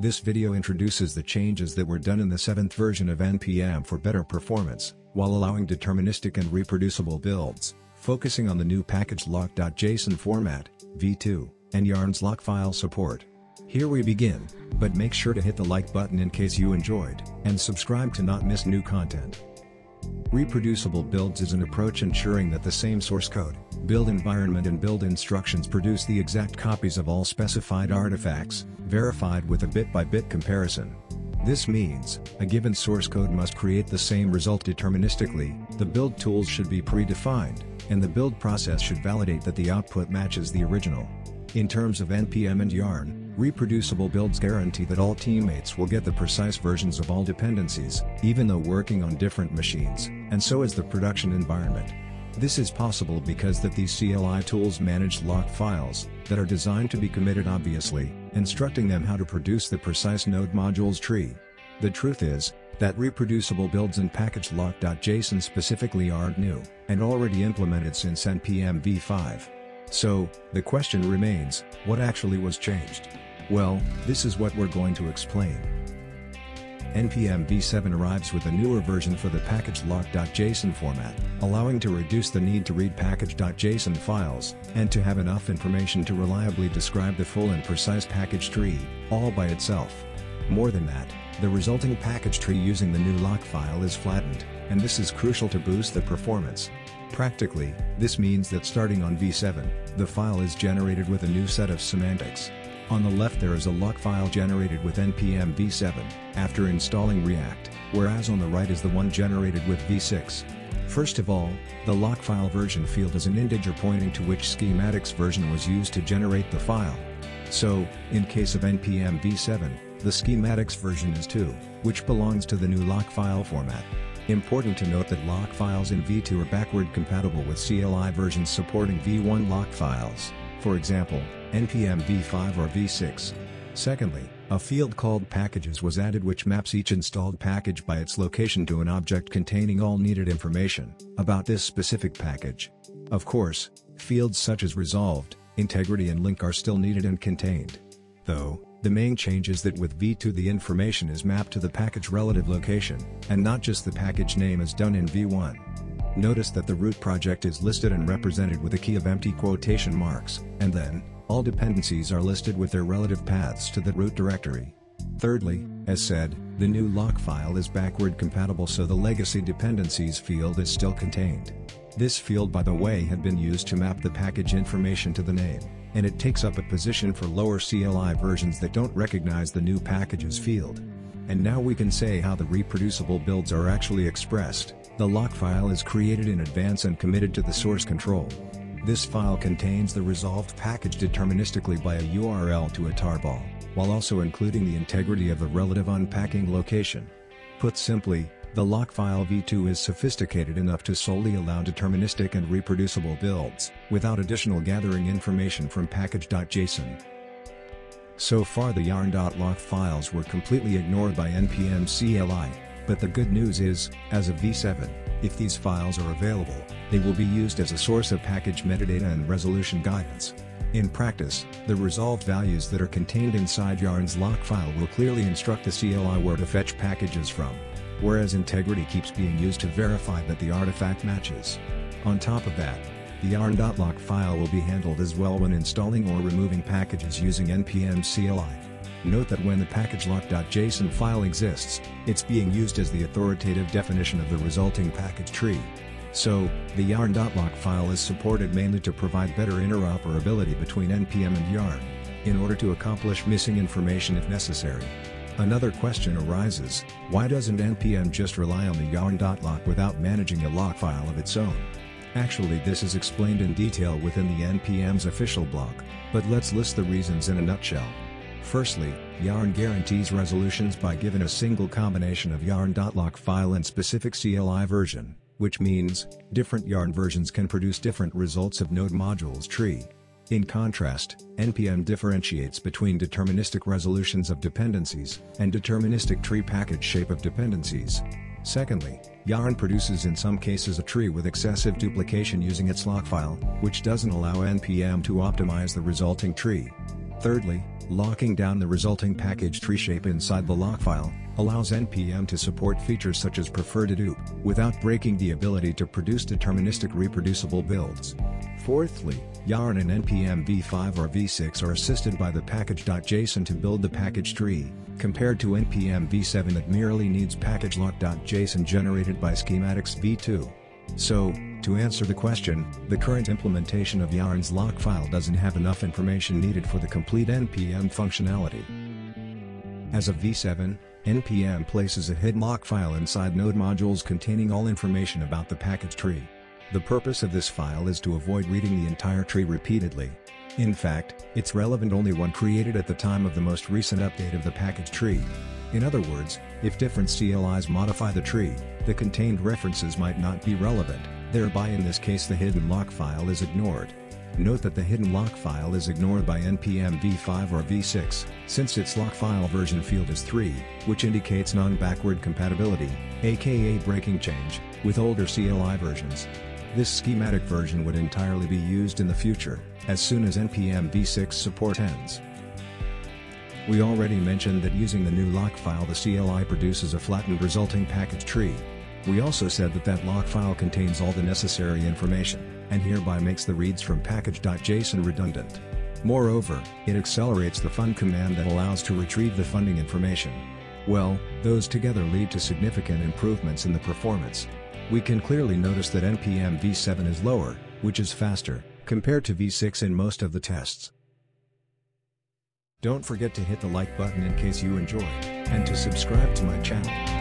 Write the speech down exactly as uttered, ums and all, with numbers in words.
This video introduces the changes that were done in the seventh version of N P M for better performance, while allowing deterministic and reproducible builds, focusing on the new package-lock.json format, v two, and Yarn's lock file support. Here we begin, but make sure to hit the like button in case you enjoyed, and subscribe to not miss new content. Reproducible builds is an approach ensuring that the same source code, build environment and build instructions produce the exact copies of all specified artifacts, verified with a bit-by-bit comparison. This means, a given source code must create the same result deterministically, the build tools should be predefined, and the build process should validate that the output matches the original. In terms of N P M and Yarn, reproducible builds guarantee that all teammates will get the precise versions of all dependencies, even though working on different machines, and so is the production environment. This is possible because that these C L I tools manage lock files, that are designed to be committed obviously, instructing them how to produce the precise node modules tree. The truth is, that reproducible builds and package-lock.json specifically aren't new, and already implemented since N P M v five. So, the question remains, what actually was changed? Well, this is what we're going to explain. N P M v seven arrives with a newer version for the package-lock.json format, allowing to reduce the need to read package.json files, and to have enough information to reliably describe the full and precise package tree, all by itself. More than that, the resulting package tree using the new lock file is flattened, and this is crucial to boost the performance. Practically, this means that starting on v seven, the file is generated with a new set of semantics. On the left there is a lock file generated with N P M v seven, after installing React, whereas on the right is the one generated with v six. First of all, the lock file version field is an integer pointing to which schematics version was used to generate the file. So, in case of N P M v seven, the schematics version is two, which belongs to the new lock file format. Important to note that lock files in v two are backward compatible with C L I versions supporting v one lock files, for example, N P M v five or v six. Secondly, a field called packages was added which maps each installed package by its location to an object containing all needed information about this specific package. Of course, fields such as resolved, integrity and link are still needed and contained. Though, the main change is that with v two the information is mapped to the package relative location, and not just the package name as done in v one. Notice that the root project is listed and represented with a key of empty quotation marks, and then, all dependencies are listed with their relative paths to the root directory. Thirdly, as said, the new lock file is backward compatible so the legacy dependencies field is still contained. This field by the way had been used to map the package information to the name, and it takes up a position for lower C L I versions that don't recognize the new packages field. And now we can say how the reproducible builds are actually expressed. The lock file is created in advance and committed to the source control. This file contains the resolved package deterministically by a U R L to a tarball, while also including the integrity of the relative unpacking location. Put simply, the lock file v two is sophisticated enough to solely allow deterministic and reproducible builds, without additional gathering information from package.json. So far the yarn.lock files were completely ignored by N P M C L I, but the good news is, as of v seven, if these files are available, they will be used as a source of package metadata and resolution guidance. In practice, the resolved values that are contained inside Yarn's lock file will clearly instruct the C L I where to fetch packages from, whereas integrity keeps being used to verify that the artifact matches. On top of that, the yarn.lock file will be handled as well when installing or removing packages using N P M C L I. Note that when the package-lock.json file exists, it's being used as the authoritative definition of the resulting package tree. So, the yarn.lock file is supported mainly to provide better interoperability between N P M and Yarn, in order to accomplish missing information if necessary. Another question arises, why doesn't N P M just rely on the yarn.lock without managing a lock file of its own? Actually this is explained in detail within the N P M's official blog, but let's list the reasons in a nutshell. Firstly, Yarn guarantees resolutions by giving a single combination of yarn.lock file and specific C L I version, which means, different Yarn versions can produce different results of node modules tree. In contrast, N P M differentiates between deterministic resolutions of dependencies, and deterministic tree package shape of dependencies. Secondly, Yarn produces in some cases a tree with excessive duplication using its lock file, which doesn't allow N P M to optimize the resulting tree. Thirdly, Locking down the resulting package tree shape inside the lock file allows N P M to support features such as prefer-to-dedupe, without breaking the ability to produce deterministic reproducible builds. Fourthly, Yarn and N P M v five or v six are assisted by the package.json to build the package tree, compared to N P M v seven that merely needs package-lock.json generated by schematics v two. So, to answer the question, the current implementation of Yarn's lock file doesn't have enough information needed for the complete N P M functionality. As of v seven, N P M places a hidden lock file inside node modules containing all information about the package tree. The purpose of this file is to avoid reading the entire tree repeatedly. In fact, it's relevant only when created at the time of the most recent update of the package tree. In other words, if different C L Is modify the tree, the contained references might not be relevant, thereby in this case the hidden lock file is ignored. Note that the hidden lock file is ignored by N P M v five or v six, since its lock file version field is three, which indicates non-backward compatibility, aka breaking change, with older C L I versions. This schematic version would entirely be used in the future, as soon as N P M v six support ends. We already mentioned that using the new lock file the C L I produces a flattened resulting package tree. We also said that that lock file contains all the necessary information, and hereby makes the reads from package.json redundant. Moreover, it accelerates the fund command that allows to retrieve the funding information. Well, those together lead to significant improvements in the performance. We can clearly notice that N P M v seven is lower, which is faster, compared to v six in most of the tests. Don't forget to hit the like button in case you enjoyed, and to subscribe to my channel.